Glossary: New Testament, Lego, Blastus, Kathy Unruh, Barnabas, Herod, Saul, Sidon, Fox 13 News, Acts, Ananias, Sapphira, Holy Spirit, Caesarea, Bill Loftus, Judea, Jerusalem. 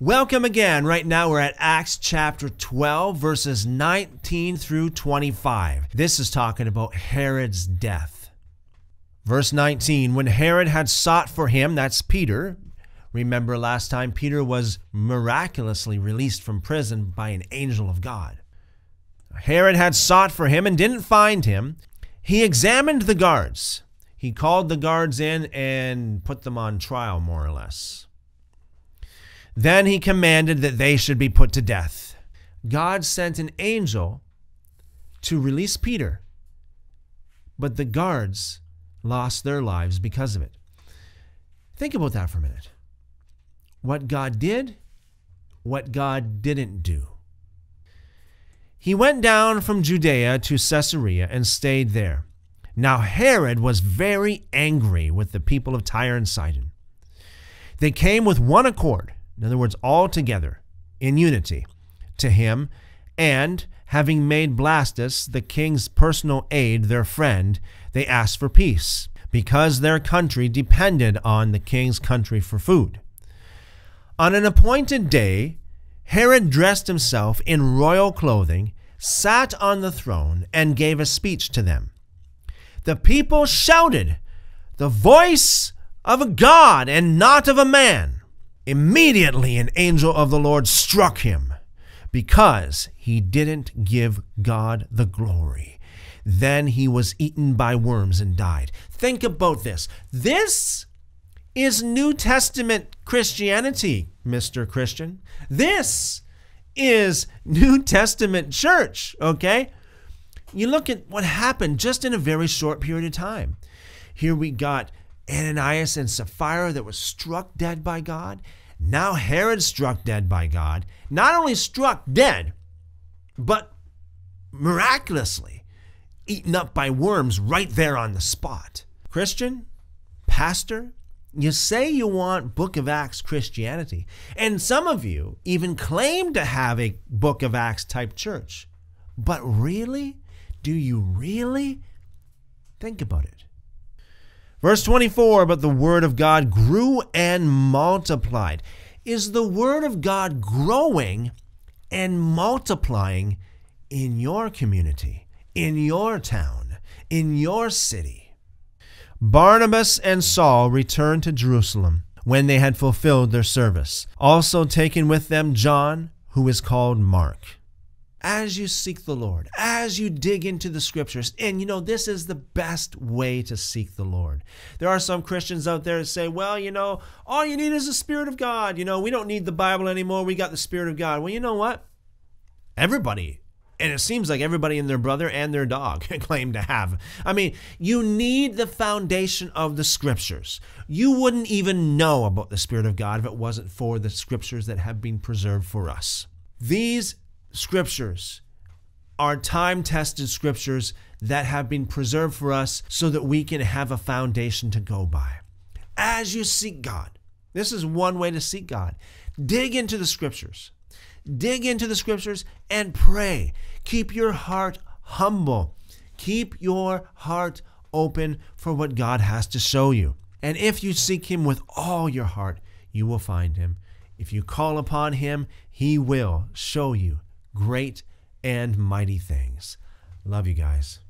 Welcome again. Right now we're at Acts chapter 12, verses 19 through 25. This is talking about Herod's death. Verse 19, when Herod had sought for him, that's Peter. Remember last time Peter was miraculously released from prison by an angel of God. Herod had sought for him and didn't find him. He examined the guards. He called the guards in and put them on trial, more or less. Then he commanded that they should be put to death. God sent an angel to release Peter, but the guards lost their lives because of it. Think about that for a minute. What God did, what God didn't do. He went down from Judea to Caesarea and stayed there. Now Herod was very angry with the people of Tyre and Sidon. They came with one accord. In other words, all together, in unity, to him, and having made Blastus, the king's personal aide, their friend, they asked for peace, because their country depended on the king's country for food. On an appointed day, Herod dressed himself in royal clothing, sat on the throne, and gave a speech to them. The people shouted, "The voice of a God and not of a man!" Immediately an angel of the Lord struck him because he didn't give God the glory. Then he was eaten by worms and died. Think about this. This is New Testament Christianity, Mr. Christian. This is New Testament church, okay? You look at what happened just in a very short period of time. Here we got Ananias and Sapphira that was struck dead by God. Now Herod struck dead by God. Not only struck dead, but miraculously eaten up by worms right there on the spot. Christian, pastor, you say you want Book of Acts Christianity, and some of you even claim to have a Book of Acts type church. But really? Do you really? Think about it. Verse 24, but the word of God grew and multiplied. Is the word of God growing and multiplying in your community, in your town, in your city? Barnabas and Saul returned to Jerusalem when they had fulfilled their service, also taking with them John, who is called Mark. As you seek the Lord, as you dig into the scriptures, and you know, this is the best way to seek the Lord. There are some Christians out there that say, well, you know, all you need is the Spirit of God. You know, we don't need the Bible anymore. We got the Spirit of God. Well, you know what? Everybody, and it seems like everybody and their brother and their dog claim to have. I mean, you need the foundation of the scriptures. You wouldn't even know about the Spirit of God if it wasn't for the scriptures that have been preserved for us. These scriptures are time-tested scriptures that have been preserved for us so that we can have a foundation to go by. As you seek God, this is one way to seek God. Dig into the scriptures. Dig into the scriptures and pray. Keep your heart humble. Keep your heart open for what God has to show you. And if you seek Him with all your heart, you will find Him. If you call upon Him, He will show you great and mighty things. Love you guys.